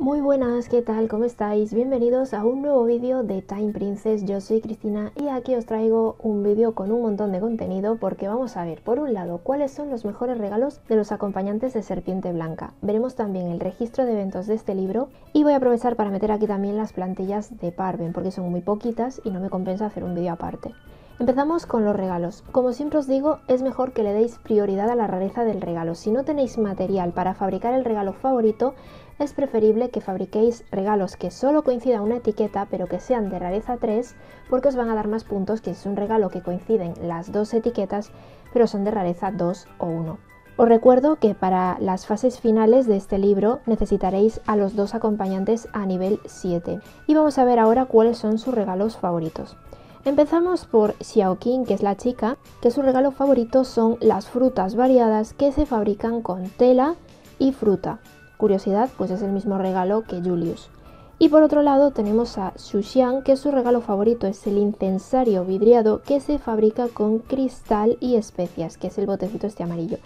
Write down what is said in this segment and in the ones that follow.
Muy buenas, ¿qué tal? ¿Cómo estáis? Bienvenidos a un nuevo vídeo de Time Princess, yo soy Cristina y aquí os traigo un vídeo con un montón de contenido porque vamos a ver, por un lado, cuáles son los mejores regalos de los acompañantes de Serpiente Blanca. Veremos también el registro de eventos de este libro y voy a aprovechar para meter aquí también las plantillas de Parven porque son muy poquitas y no me compensa hacer un vídeo aparte. Empezamos con los regalos. Como siempre os digo, es mejor que le deis prioridad a la rareza del regalo. Si no tenéis material para fabricar el regalo favorito, es preferible que fabriquéis regalos que solo coincida una etiqueta pero que sean de rareza 3 porque os van a dar más puntos que si es un regalo que coinciden las dos etiquetas pero son de rareza 2 o 1. Os recuerdo que para las fases finales de este libro necesitaréis a los dos acompañantes a nivel 7 y vamos a ver ahora cuáles son sus regalos favoritos. Empezamos por Xiaoqing, que es la chica, que su regalo favorito son las frutas variadas que se fabrican con tela y fruta. Curiosidad, pues es el mismo regalo que Julius. Y por otro lado tenemos a Xu Xian, que su regalo favorito es el incensario vidriado que se fabrica con cristal y especias, que es el botecito este amarillo.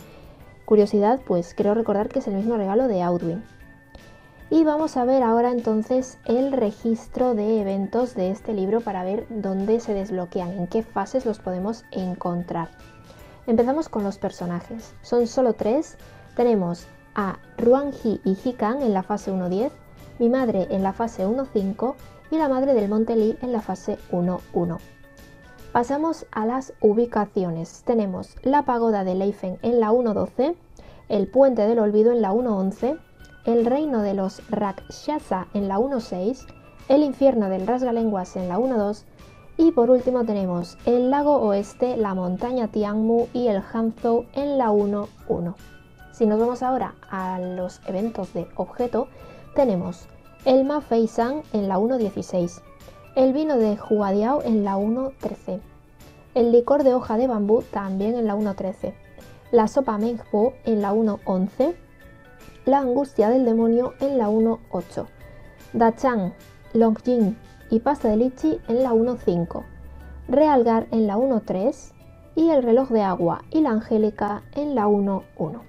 Curiosidad, pues creo recordar que es el mismo regalo de Audwin. Y vamos a ver ahora entonces el registro de eventos de este libro para ver dónde se desbloquean, en qué fases los podemos encontrar. Empezamos con los personajes. Son solo 3. Tenemos a Ruan Ji y Ji Kang en la fase 1.10, mi madre en la fase 1.5 y la madre del Monte Li en la fase 1.1. Pasamos a las ubicaciones. Tenemos la pagoda de Leifeng en la 1.12, el puente del olvido en la 1.11, el reino de los Rakshasa en la 1.6, el infierno del Rasgalenguas en la 1.2 y por último tenemos el lago oeste, la montaña Tianmu y el Hangzhou en la 1.1. Si nos vamos ahora a los eventos de objeto, tenemos el Mafei Shang en la 1.16, el vino de Huadiao en la 1.13, el licor de hoja de bambú también en la 1.13, la sopa Mengpo en la 1.11, la angustia del demonio en la 1.8, Dachang, Longjing y pasta de lichi en la 1.5, Realgar en la 1.3 y el reloj de agua y la angélica en la 1.1.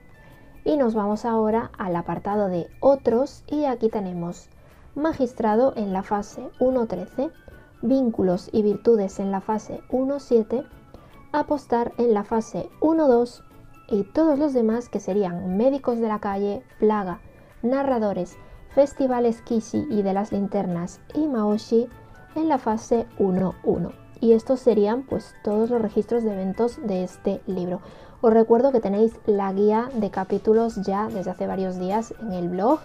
Y nos vamos ahora al apartado de otros y aquí tenemos magistrado en la fase 1.13, vínculos y virtudes en la fase 1.7, apostar en la fase 1.2, y todos los demás que serían médicos de la calle, plaga, narradores, festivales Kishi y de las linternas y Maoshi en la fase 1.1. Y estos serían pues todos los registros de eventos de este libro. Os recuerdo que tenéis la guía de capítulos ya desde hace varios días en el blog.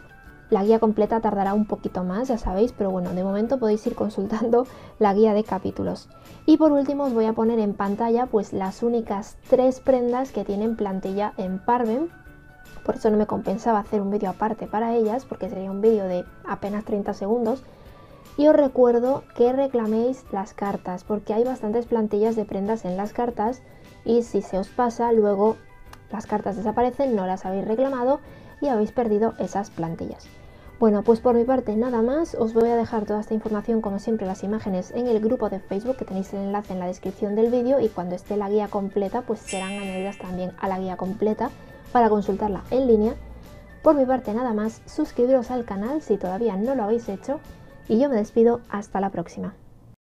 La guía completa tardará un poquito más, ya sabéis, pero bueno, de momento podéis ir consultando la guía de capítulos. Y por último os voy a poner en pantalla pues las únicas 3 prendas que tienen plantilla en Parven. Por eso no me compensaba hacer un vídeo aparte para ellas, porque sería un vídeo de apenas 30 segundos. Y os recuerdo que reclaméis las cartas, porque hay bastantes plantillas de prendas en las cartas y si se os pasa, luego las cartas desaparecen, no las habéis reclamado y habéis perdido esas plantillas. Bueno, pues por mi parte nada más, os voy a dejar toda esta información como siempre las imágenes en el grupo de Facebook que tenéis el enlace en la descripción del vídeo y cuando esté la guía completa pues serán añadidas también a la guía completa para consultarla en línea. Por mi parte nada más, suscribiros al canal si todavía no lo habéis hecho y yo me despido hasta la próxima.